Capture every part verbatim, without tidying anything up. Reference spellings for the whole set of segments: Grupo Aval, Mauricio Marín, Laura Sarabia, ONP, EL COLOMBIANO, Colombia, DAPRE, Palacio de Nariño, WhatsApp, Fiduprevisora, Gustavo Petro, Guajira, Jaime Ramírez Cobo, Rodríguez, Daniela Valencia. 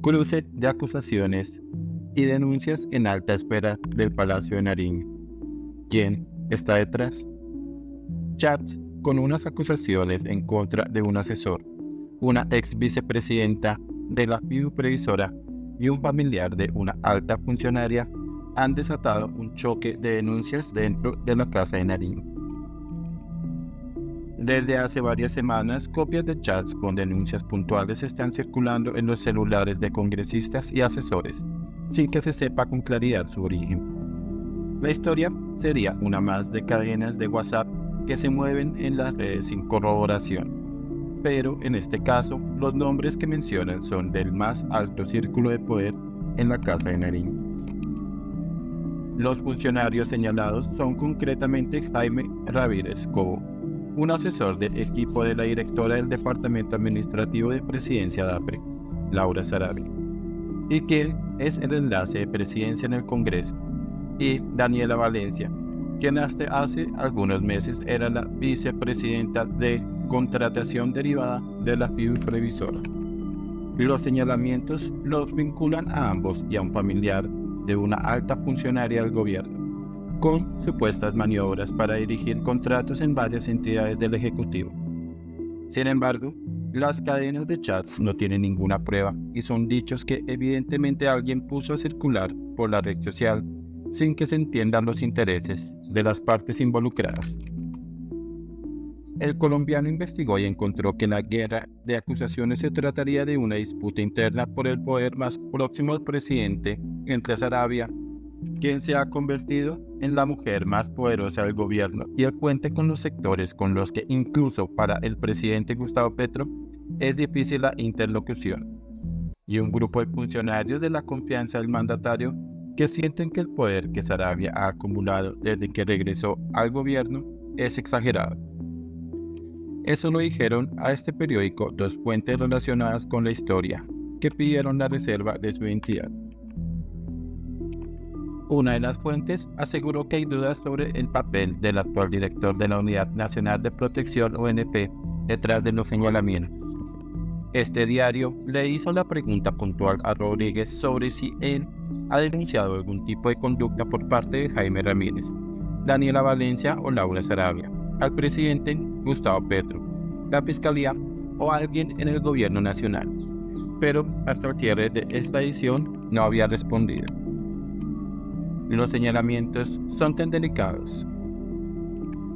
cruce de acusaciones y denuncias en alta espera del Palacio de Nariño. ¿Quién está detrás? Chats con unas acusaciones en contra de un asesor, una ex vicepresidenta de la Fiduprevisora y un familiar de una alta funcionaria han desatado un choque de denuncias dentro de la Casa de Nariño. Desde hace varias semanas, copias de chats con denuncias puntuales están circulando en los celulares de congresistas y asesores, sin que se sepa con claridad su origen. La historia sería una más de cadenas de WhatsApp que se mueven en las redes sin corroboración, pero en este caso, los nombres que mencionan son del más alto círculo de poder en la Casa de Nariño. Los funcionarios señalados son concretamente Jaime Ramírez Cobo, un asesor del equipo de la directora del Departamento Administrativo de Presidencia DAPRE, Laura Sarabia, y quien es el enlace de presidencia en el Congreso, y Daniela Valencia, quien hasta hace algunos meses era la vicepresidenta de contratación derivada de la Fiduprevisora. Los señalamientos los vinculan a ambos y a un familiar de una alta funcionaria del gobierno, con supuestas maniobras para dirigir contratos en varias entidades del Ejecutivo. Sin embargo, las cadenas de chats no tienen ninguna prueba y son dichos que evidentemente alguien puso a circular por la red social sin que se entiendan los intereses de las partes involucradas. El colombiano investigó y encontró que la guerra de acusaciones se trataría de una disputa interna por el poder más próximo al presidente entre Sarabia, quien se ha convertido en la mujer más poderosa del gobierno y el puente con los sectores con los que incluso para el presidente Gustavo Petro es difícil la interlocución, y un grupo de funcionarios de la confianza del mandatario que sienten que el poder que Sarabia ha acumulado desde que regresó al gobierno es exagerado. Eso lo dijeron a este periódico dos fuentes relacionadas con la historia, que pidieron la reserva de su identidad. Una de las fuentes aseguró que hay dudas sobre el papel del actual director de la Unidad Nacional de Protección O N P detrás de los señalamientos. Este diario le hizo la pregunta puntual a Rodríguez sobre si él ha denunciado algún tipo de conducta por parte de Jaime Ramírez, Daniela Valencia o Laura Sarabia al presidente Gustavo Petro, la Fiscalía o alguien en el Gobierno Nacional, pero hasta el cierre de esta edición no había respondido. Los señalamientos son tan delicados.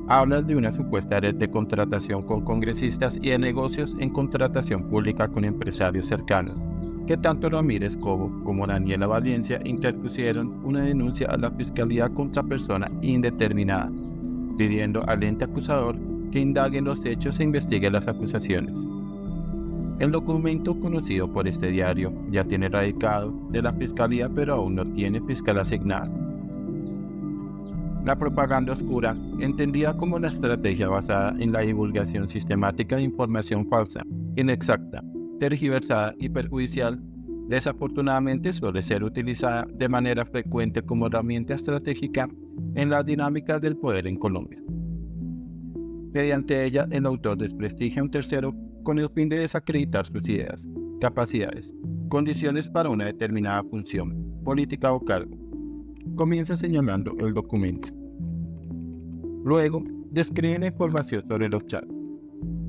Hablan de una supuesta red de contratación con congresistas y de negocios en contratación pública con empresarios cercanos, que tanto Ramírez Cobo como Daniela Valencia interpusieron una denuncia a la Fiscalía contra persona indeterminada, pidiendo al ente acusador que indaguen los hechos e investiguen las acusaciones. El documento conocido por este diario ya tiene radicado de la Fiscalía, pero aún no tiene fiscal asignado. La propaganda oscura, entendida como la estrategia basada en la divulgación sistemática de información falsa, inexacta, tergiversada y perjudicial, desafortunadamente suele ser utilizada de manera frecuente como herramienta estratégica en las dinámicas del poder en Colombia. Mediante ella, el autor desprestigia a un tercero con el fin de desacreditar sus ideas, capacidades, condiciones para una determinada función, política o cargo. Comienza señalando el documento. Luego, describe la información sobre los chats.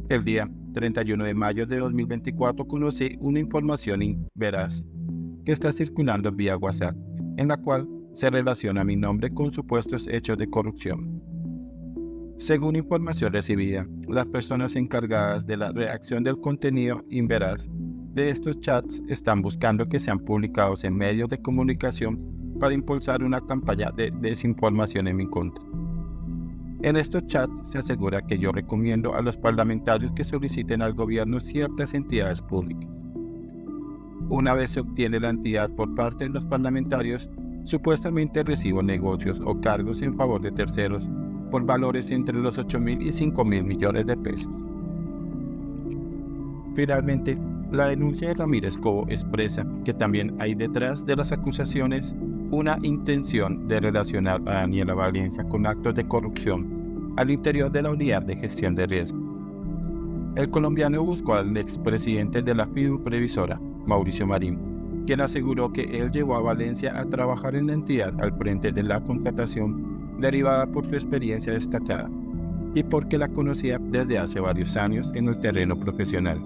El día treinta y uno de mayo de dos mil veinticuatro conocí una información inveraz que está circulando vía WhatsApp, en la cual se relaciona mi nombre con supuestos hechos de corrupción. Según información recibida, las personas encargadas de la redacción del contenido inveraz de estos chats están buscando que sean publicados en medios de comunicación para impulsar una campaña de desinformación en mi contra. En estos chats se asegura que yo recomiendo a los parlamentarios que soliciten al gobierno ciertas entidades públicas. Una vez se obtiene la entidad por parte de los parlamentarios, supuestamente recibo negocios o cargos en favor de terceros por valores entre los ocho mil y cinco mil millones de pesos. Finalmente, la denuncia de Ramírez Cobo expresa que también hay detrás de las acusaciones una intención de relacionar a Daniela Valencia con actos de corrupción al interior de la Unidad de Gestión de Riesgo. El colombiano buscó al expresidente de la Fiduprevisora, Mauricio Marín, quien aseguró que él llegó a Valencia a trabajar en la entidad al frente de la contratación derivada por su experiencia destacada y porque la conocía desde hace varios años en el terreno profesional,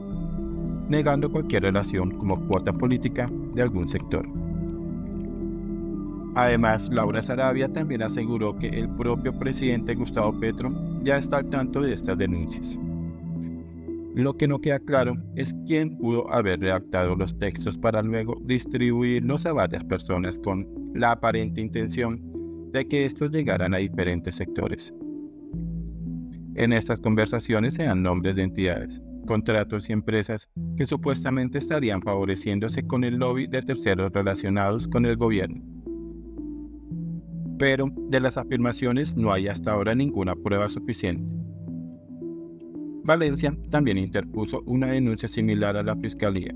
negando cualquier relación como cuota política de algún sector. Además, Laura Sarabia también aseguró que el propio presidente Gustavo Petro ya está al tanto de estas denuncias. Lo que no queda claro es quién pudo haber redactado los textos para luego distribuirlos a varias personas con la aparente intención de que estos llegaran a diferentes sectores. En estas conversaciones se dan nombres de entidades, contratos y empresas que supuestamente estarían favoreciéndose con el lobby de terceros relacionados con el gobierno. Pero de las afirmaciones no hay hasta ahora ninguna prueba suficiente. Valencia también interpuso una denuncia similar a la Fiscalía.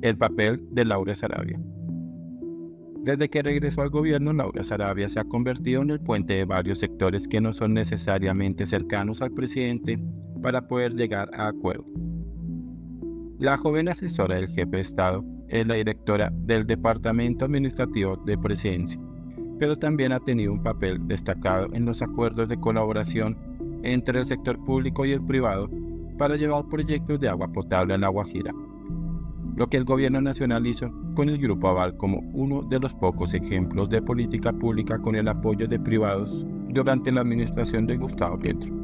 El papel de Laura Sarabia. Desde que regresó al gobierno, Laura Sarabia se ha convertido en el puente de varios sectores que no son necesariamente cercanos al presidente para poder llegar a acuerdo. La joven asesora del jefe de Estado es la directora del Departamento Administrativo de Presidencia, pero también ha tenido un papel destacado en los acuerdos de colaboración entre el sector público y el privado para llevar proyectos de agua potable a la Guajira, lo que el gobierno nacional hizo con el Grupo Aval como uno de los pocos ejemplos de política pública con el apoyo de privados durante la administración de Gustavo Petro.